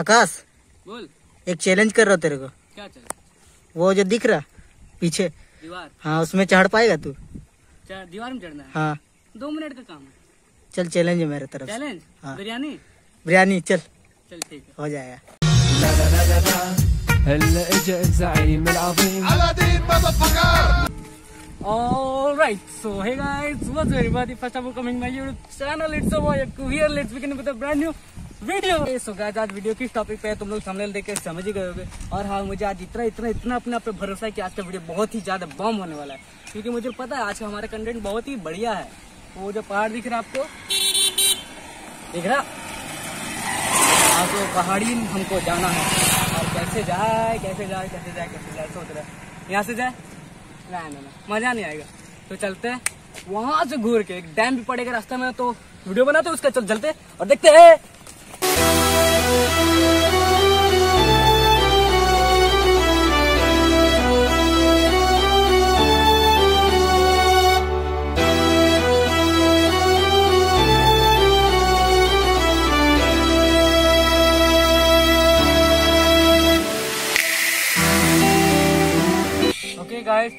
आकाश बोल, एक चैलेंज कर रहा हूँ तेरे को। क्या चैलेंज? वो जो दिख रहा पीछे दीवार, हाँ उसमें चढ़ पाएगा तू? दीवार में चढ़ना है? हाँ 2 मिनट का काम है। चल चैलेंज है मेरे तरफ। चैलेंज? हाँ। बिरयानी बिरयानी चल चल ठीक है हो जाएगा। Alright, so hey guys, what's up everybody? First of all, coming my YouTube channel. It's a boy here. Let's begin with a brand new video. So guys, आज वीडियो किस टॉपिक पे है तुम लोग सामने देख के समझ ही गए होगे। और हाँ, मुझे आज इतना अपने आप पे भरोसा है कि आज का वीडियो बहुत ही ज्यादा बम होने वाला है, क्योंकि मुझे पता है आज का हमारा कंटेंट बहुत ही बढ़िया है। वो जो पहाड़ दिख रहा है आपको, दिख रहा आपको पहाड़ी हमको जाना है। और कैसे जाए सोच रहा है यहाँ से जाए, ना मजा नहीं आएगा। तो चलते हैं वहां से घूर के, एक डैम भी पड़ेगा रास्ते में, तो वीडियो बनाते हैं उसका। चल चलते और देखते हैं।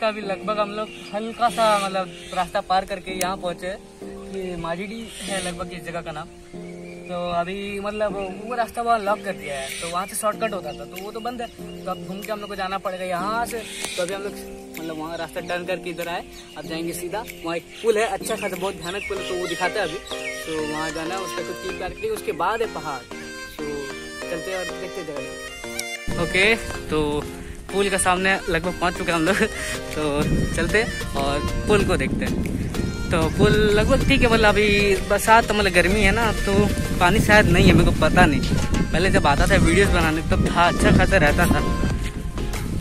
का भी लगभग हम लोग हल्का सा मतलब रास्ता पार करके यहाँ पहुंचे। ये माजीडी है लगभग इस जगह का नाम। तो अभी मतलब वो रास्ता वहाँ लॉक कर दिया है, तो वहाँ से शॉर्टकट होता था तो वो तो बंद है, तो अब घूम के हम लोग को जाना पड़ेगा यहाँ से। तो अभी हम लोग मतलब वहाँ रास्ता टर्न करके इधर आए, अब जाएंगे सीधा। वहाँ एक पुल है अच्छा खासा, बहुत भयानक पुल है, तो वो दिखाता है अभी। तो वहाँ जाना है, उसका कुछ क्लिक करके उसके बाद है पहाड़। तो चलते हैं और देखते जगह। ओके, तो पुल के सामने लगभग पहुँच चुके हम लोग, तो चलते और पुल को देखते हैं। तो पुल लगभग ठीक है, मतलब अभी बरसात मतलब गर्मी है ना, तो पानी शायद नहीं है, मेरे को पता नहीं। पहले जब आता था वीडियोस बनाने तब था अच्छा खासा रहता था।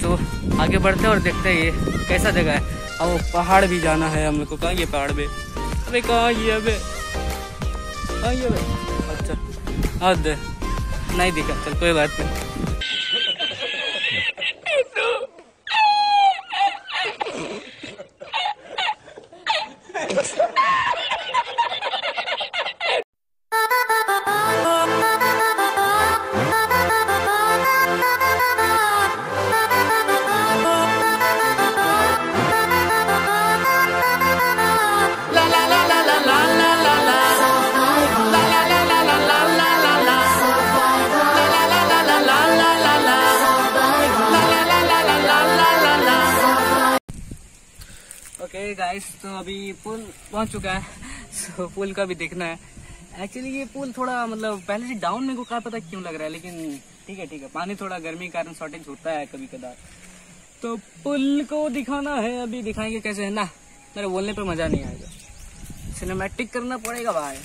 तो आगे बढ़ते और देखते हैं ये कैसा जगह है। अब वो पहाड़ भी जाना है हम लोग को। कहाँ ये पहाड़ पे? अरे कहाँ ये? अबे अच्छा अब नहीं दिखा, चल कोई बात नहीं। गाइस, तो अभी पुल पहुंच चुका है, सो पुल का भी देखना है। एक्चुअली ये पुल थोड़ा मतलब पहले से डाउन में को क्या पता क्यों लग रहा है, लेकिन ठीक है पानी थोड़ा गर्मी के कारण शॉर्टेज होता है कभी कदार। तो पुल को दिखाना है, अभी दिखाएंगे कैसे है ना, मेरे बोलने पे मजा नहीं आएगा, सिनेमैटिक करना पड़ेगा भाई।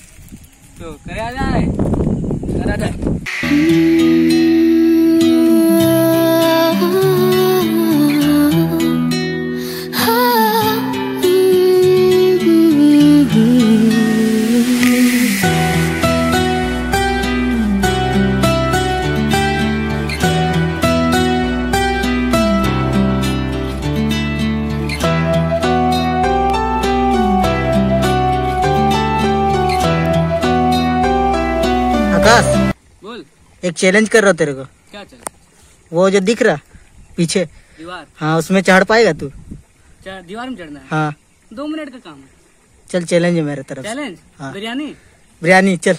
तो करा जाए बोल, एक चैलेंज कर रहा हूँ तेरे को। क्या चैलेंज? वो जो दिख रहा पीछे दीवार, हाँ उसमें चढ़ पाएगा तू? दीवार में चढ़ना है? हाँ 2 मिनट का काम है। चल चैलेंज है मेरे तरफ। चैलेंज? हाँ बिरयानी चल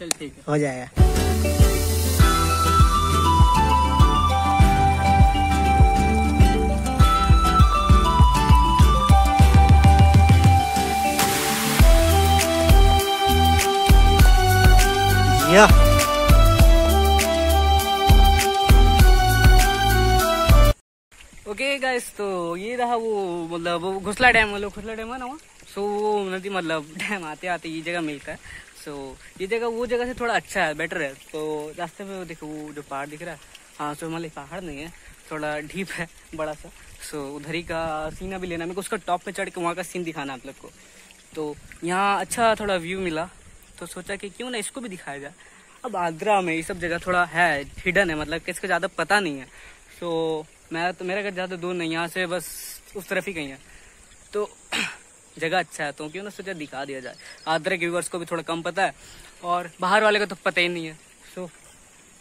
चल ठीक है हो जाएगा। Yeah. Okay guys, तो ये रहा वो मतलब वो घोसला डैम है ना। सो वो नदी मतलब डैम आते आते ये जगह मिलता है। सो ये जगह वो जगह से थोड़ा अच्छा है, बेटर है। तो रास्ते में देखो वो जो पहाड़ दिख रहा है, हाँ सो मतलब पहाड़ नहीं है, थोड़ा ढीप है बड़ा सा। सो उधर ही का सीना भी लेना मेरे को, उसका टॉप पे चढ़ के वहाँ का सीन दिखाना आप लोग को। तो यहाँ अच्छा थोड़ा व्यू मिला, तो सोचा कि क्यों ना इसको भी दिखाया जाए। अब आगरा में ये सब जगह थोड़ा है हिडन है, मतलब किसको ज़्यादा पता नहीं है। सो मेरा घर ज़्यादा दूर नहीं, यहाँ से बस उस तरफ ही कहीं है। तो जगह अच्छा है, तो क्यों ना सोचा दिखा दिया जाए। आगरा के व्यूअर्स को भी थोड़ा कम पता है और बाहर वाले को तो पता ही नहीं है। सो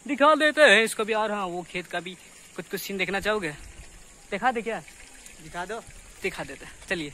दिखा देते हैं इसको भी। और हाँ, वो खेत का भी कुछ सीन देखना चाहोगे? दिखा दे, क्या दिखा दो? दिखा देते हैं, चलिए।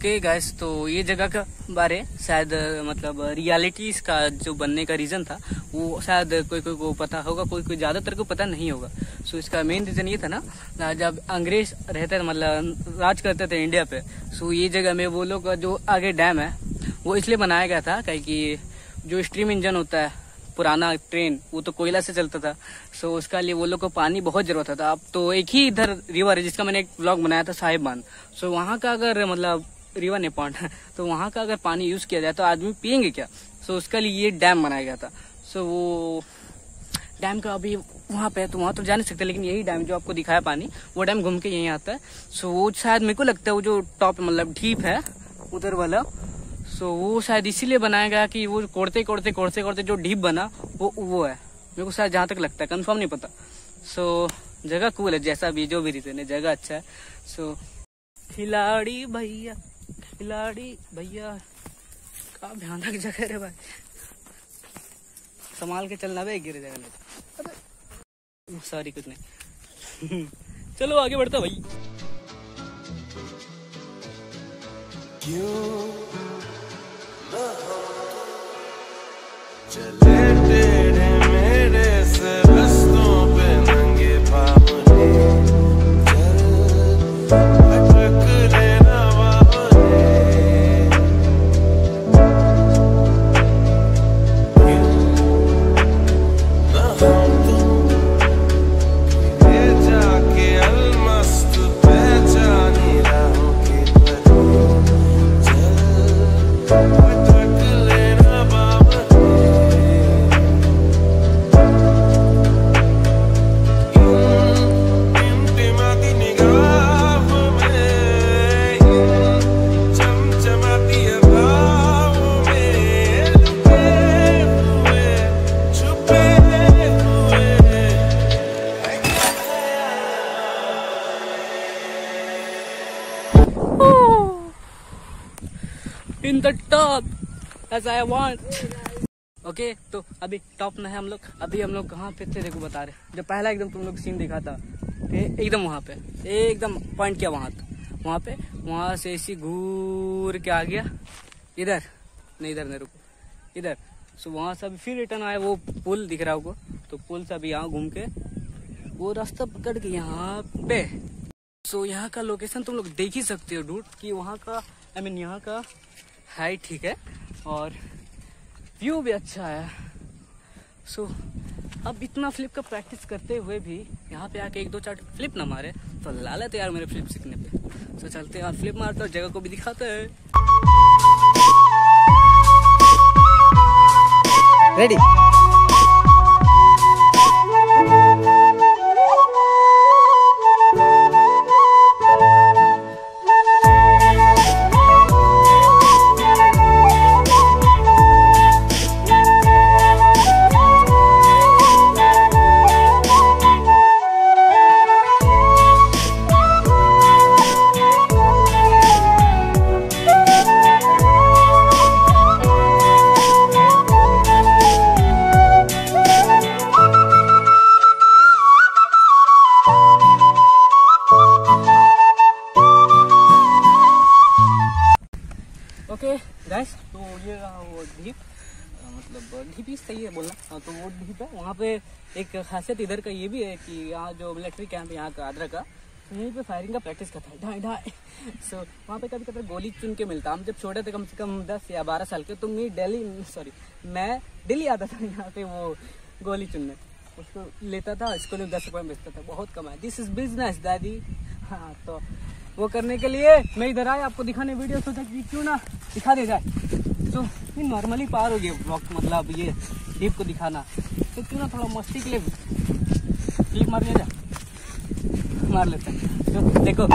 ओके गाइस, तो ये जगह का बारे शायद मतलब रियलिटीज का जो बनने का रीज़न था वो शायद कोई कोई को पता होगा, कोई कोई ज़्यादातर को पता नहीं होगा। सो इसका मेन रीज़न ये था ना, जब अंग्रेज रहते थे मतलब राज करते थे इंडिया पे, सो ये जगह में वो लोग जो आगे डैम है वो इसलिए बनाया गया था क्योंकि जो स्टीम इंजन होता है पुराना ट्रेन वो तो कोयला से चलता था। सो उसका लिए वो लोग को पानी बहुत जरूरत था। अब तो एक ही इधर रिवर है जिसका मैंने एक ब्लॉग बनाया था, साहिब बांध। सो वहाँ का अगर मतलब रिवर नेपाल तो वहाँ का अगर पानी यूज किया जाए तो आदमी पियेंगे क्या? सो उसका लिए ये डैम बनाया गया था। सो वो डैम का अभी वहाँ पे तो वहाँ तो जा नहीं सकते, लेकिन यही डैम जो आपको दिखाया पानी वो डैम घूम के यहीं आता है। सो वो शायद मेरे को लगता है वो जो टॉप मतलब ढीप है उधर वाला, सो वो शायद इसीलिए बनाया गया कि वो कोड़ते कोड़ते कोड़ते कोड़ते जो ढीप बना वो है, मेरे को शायद जहाँ तक लगता है, कन्फर्म नहीं पता। सो जगह कूल है, जैसा भी जो भी रीजन है जगह अच्छा है। सो खिलाड़ी भैया का भयानक जगह रे भाई, संभाल के चलना भाई, गिर जाएगा नहीं। सॉरी, कुछ नहीं। चलो आगे बढ़ता भाई। In the top as I want. Okay, तो अभी टॉप में है हम लोग। अभी हम लोग कहाँ पे थे देखो बता रहे, जब पहला एकदम तुम लोग सीन दिखा था एकदम वहाँ पे एकदम पॉइंट किया वहाँ से ऐसी घूर के आ गया इधर, नहीं इधर नहीं रुको इधर। सो वहाँ से अभी फिर रिटर्न आया, वो पुल दिख रहा होगा तो पुल से अभी यहाँ घूम के वो रास्ता पकड़ के यहाँ पे। सो यहाँ का लोकेशन तुम लोग देख ही सकते हो डूड कि वहाँ का यहाँ का हाई ठीक है और व्यू भी अच्छा है। सो अब इतना फ्लिप का प्रैक्टिस करते हुए भी यहाँ पे आके एक दो चार फ्लिप ना मारे तो लालच यार मेरे फ्लिप सीखने पे। सो चलते हैं और फ्लिप मारते हैं, जगह को भी दिखाते हैं। रेडी रहेगा वो ढीप, मतलब ढीप ही सही है बोलना, तो वो ढीप है। वहाँ पे एक खासियत इधर का ये भी है कि यहाँ जो मिलिट्री कैंप यहाँ का आदरा का, यहीं पे फायरिंग का प्रैक्टिस करता है ढाई ढाई। सो वहाँ पे कभी कभी गोली चुन के मिलता। हम जब छोटे थे कम से कम 10 या 12 साल के, तो मैं डेली आता था यहाँ पे वो गोली चुनने, उसको लेता था, इसको लिए 10 रुपये में बेचता था, बहुत कम है। दिस इज़ बिजनेस दादी। हाँ, तो वो करने के लिए मैं इधर आया आपको दिखाने वीडियो, सोचा कि क्यों ना दिखा दे जाए। तो ये नॉर्मली पार हो गया वक्त, मतलब ये डीप को दिखाना, तो क्यों ना थोड़ा मस्ती के लिए क्लिप मार लिया जाए, मार लेते हैं। तो देखो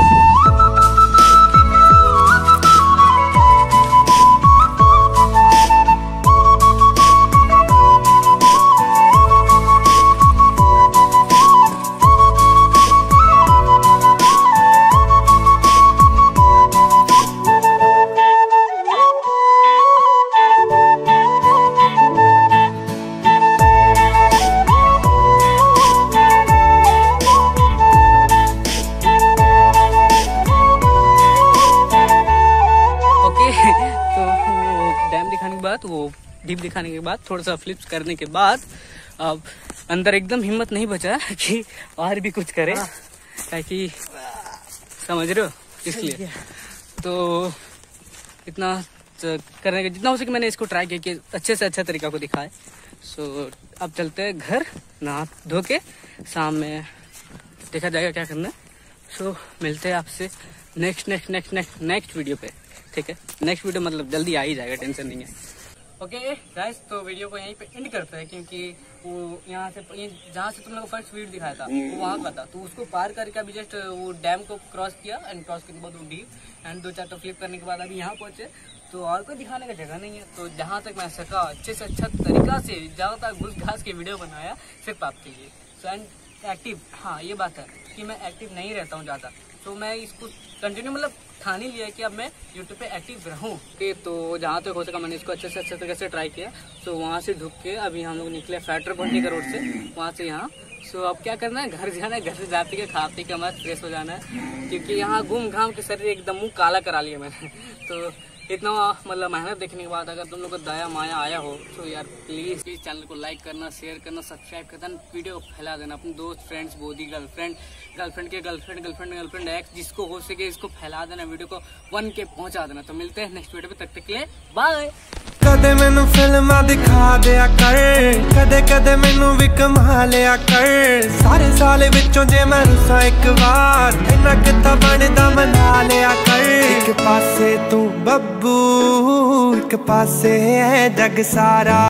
वो डीप दिखाने के बाद, थोड़ा सा फ्लिप्स करने के बाद, अब अंदर एकदम हिम्मत नहीं बचा कि और भी कुछ करे, ताकि समझ रहे हो, इसलिए तो इतना करने के जितना हो सके मैंने इसको ट्राई किया कि अच्छे से अच्छा तरीका को दिखाए। सो अब चलते हैं घर, नहा धो के शाम में देखा जाएगा क्या करना है। सो मिलते हैं आपसे नेक्स्ट वीडियो पे, ठीक है। नेक्स्ट वीडियो मतलब जल्दी आ ही जाएगा, टेंशन नहीं है। ओके गाइस, तो वीडियो को यहीं पे एंड करते हैं, क्योंकि वो यहाँ से जहाँ से तुम लोग को फर्स्ट वीडियो दिखाया था वो वहाँ का था, तो उसको पार करके अभी जस्ट वो डैम को क्रॉस किया, एंड क्रॉस करने के बाद वो डीप एंड 2-4 तो फ्लिप करने के बाद अभी यहाँ पहुँचे, तो और कोई दिखाने का जगह नहीं है। तो जहाँ तक मैं सका अच्छे से अच्छा तरीका से ज़्यादातर घुस घास के वीडियो बनाया सिर्फ आपके लिए। सो एंड एक्टिव, हाँ ये बात है कि मैं एक्टिव नहीं रहता हूँ ज़्यादा, तो मैं इसको कंटिन्यू मतलब ठान ही लिया कि अब मैं यूट्यूब पे एक्टिव रहूँ। ओके, तो जहाँ तक हो सका मैंने इसको अच्छे से अच्छे तरीके से ट्राई किया। सो वहाँ से ढुक के अभी हम लोग निकले फैक्टर पट्टी का रोड से, वहाँ से यहाँ। सो अब क्या करना है, घर जाना है, घर से जाते के खा पी के हमारे फ्रेश हो जाना है, क्योंकि यहाँ घूम घाम के शरीर एकदम मुँह काला करा लिया मैंने। तो इतना मतलब मेहनत देखने के बाद अगर तुम लोग को दया माया आया हो तो यार प्लीज़ चैनल को लाइक करना, शेयर करना, सब्सक्राइब करना, वीडियो को फैला देना अपने दोस्त, फ्रेंड्स, बोधी, गर्लफ्रेंड, गर्लफ्रेंड के गर्लफ्रेंड, गर्लफ्रेंड गर्लफ्रेंड एक्स, जिसको हो सके इसको फैला देना, वीडियो को 1K पहुंचा देना। तो मिलते हैं नेक्स्ट वीडियो पे, तब तक के लिए बाय। कदे मैनू फिल्मा दिखा दिया कर, कदे कदे मैनू भी कमा लिया कर, सारे साल विचों जे मैं रुसा एक बार, इना किता बनदा मना लिया कर। एक पासे तू बब्बू, एक पासे है जग सारा।